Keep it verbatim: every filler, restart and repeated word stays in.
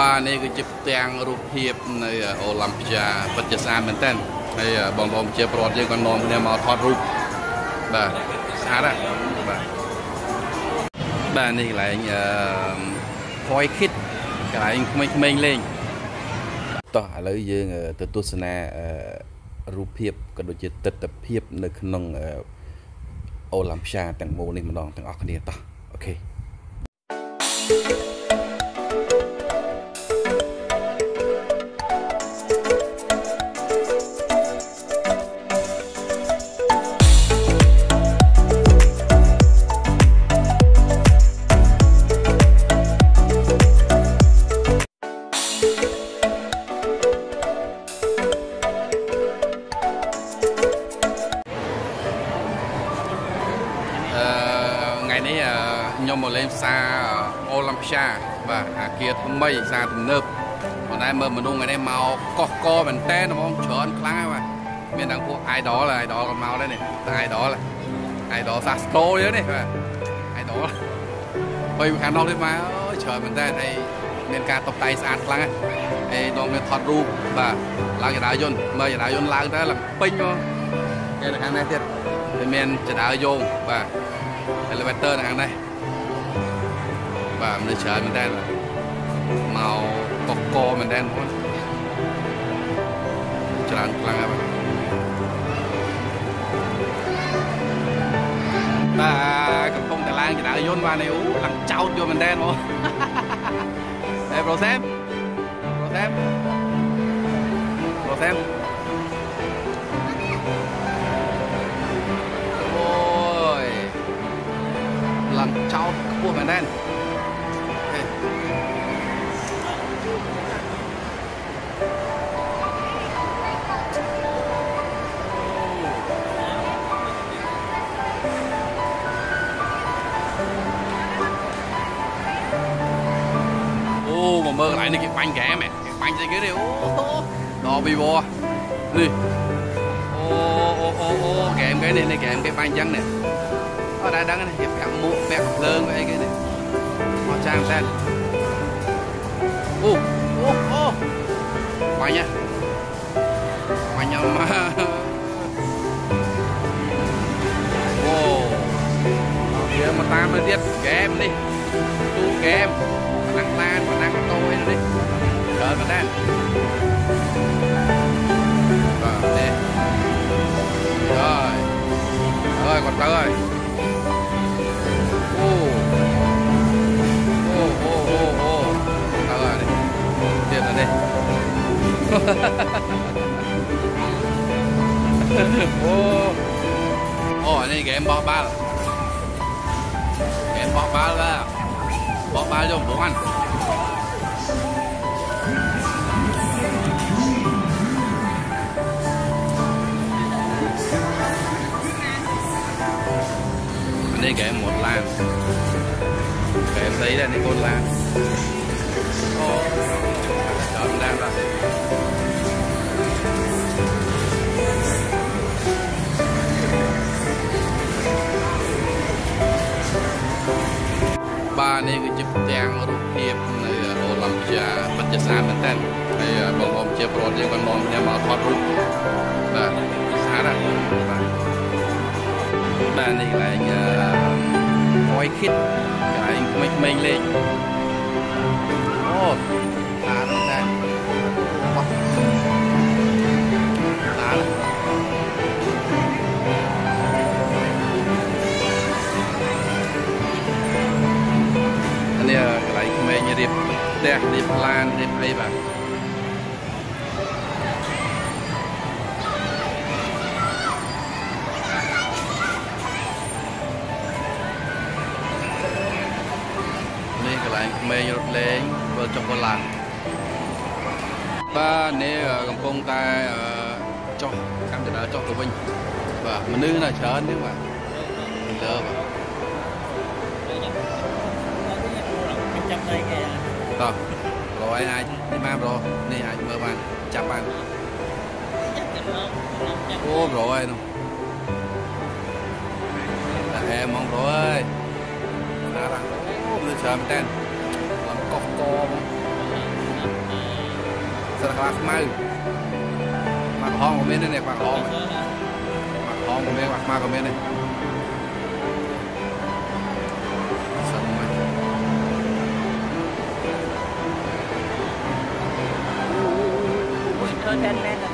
ba này cái chụp tang ruột hiệp này Olympia vật chất ăn mình tên này bằng lòng chế pro chơi con non này mà thoát ruột bà sao đó bà bà này lại phơi khít cái mình mình lênต่อเลยยังตัวตัวสนารูปเพียบก็โดยจะตัดตัดเพียบในขนมโอลัมชาต่างโมนี่มันลองต่างออกกันเนี่ยต่อโอเคnhưng mà lên xa Olympia và à kia thằng mây xa thằng nơp còn ai mơ mà luôn ngày nay màu co co mình té nó không chở anh kháng mà miền đằng cô ai đó là ai đó còn màu đấy này ai đó là ai đó xa trôi đấy này ai đó bây khán đo đấy mà trời mình đây này nên ca tập tay xa kháng này đo người thoát ru và là người đá yun mơ người đá yun là người ta làm pin luôn đây là khán này thiệt miền người đá yun và elevator là khán này và mình chờ mình đang màu cọc co mình đang thôi chờ anh lăng em và cầm phong tài lan thì đã yôn vào này ú lăng trao cho mình đang thôi đây pro xem pro xem pro xem ôi lăng trao của mình đang mơ lại cái bánh kẻ mẹ cái bánh gì cái này đò bì bò đi ô ô ô ô kèm cái này này kèm cái bánh trắng này ở đây đang này kẹp cặm mũ bẹp lơn cái này họ trang lên ô ô ô bánh nhá bánh nhau mà ô kia mà ta mới biết kèm đi tu kèm năng lan và năng tôi đi rồi mình đang rồi đi rồi rồi còn tới rồi ô ô ô ô ô tới rồi đi tiền rồi đi ô ô này game bỏ ba rồi game bỏ ba rồi bỏ ba cho bố ăn đây kể một lan kể em thấy là những con lan đó mình đang ra ba này cái chụp tang ruột hiệp này Olympia vật chất ăn mình tên này bằng lòng chế pro chơi con non này mà thoát ruột và sao đó ba này lại coi khít cái mình mình lên ô ta đây ta điệp đẹp điệp lan điệp hay bạn này cái này mê nhột lên vợ chồng con làng ba này cầm công ta cho cam chợ cho tụi mình và mình nữ là chờ nhưng mà lơ rồi rồi ai đi mang rồi này ai mơ bạn chạm bạn ô rồi luôn em mong rồi đã là ô bây giờ mình tên làm cọc co Hãy subscribe cho kênh Ghiền Mì Gõ để không bỏ lỡ những video hấp dẫn.